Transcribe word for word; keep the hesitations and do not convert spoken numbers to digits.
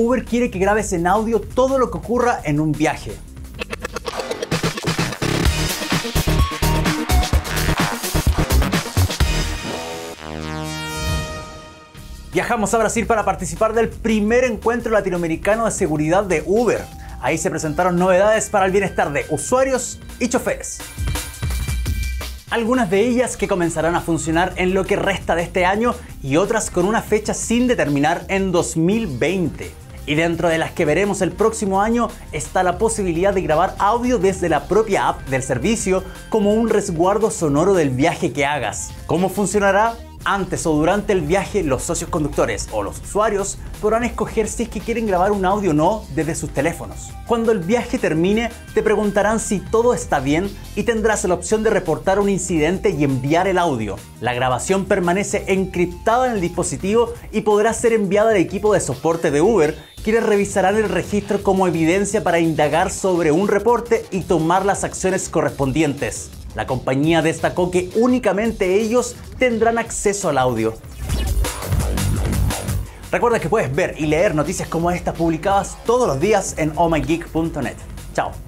Uber quiere que grabes en audio todo lo que ocurra en un viaje. Viajamos a Brasil para participar del primer encuentro latinoamericano de seguridad de Uber. Ahí se presentaron novedades para el bienestar de usuarios y choferes. Algunas de ellas que comenzarán a funcionar en lo que resta de este año y otras con una fecha sin determinar en dos mil veinte. Y dentro de las que veremos el próximo año está la posibilidad de grabar audio desde la propia app del servicio como un resguardo sonoro del viaje que hagas. ¿Cómo funcionará? Antes o durante el viaje, los socios conductores o los usuarios podrán escoger si es que quieren grabar un audio o no desde sus teléfonos. Cuando el viaje termine, te preguntarán si todo está bien y tendrás la opción de reportar un incidente y enviar el audio. La grabación permanece encriptada en el dispositivo y podrá ser enviada al equipo de soporte de Uber, quienes revisarán el registro como evidencia para indagar sobre un reporte y tomar las acciones correspondientes. La compañía destacó que únicamente ellos tendrán acceso al audio. Recuerda que puedes ver y leer noticias como estas publicadas todos los días en oh my geek punto net. Chao.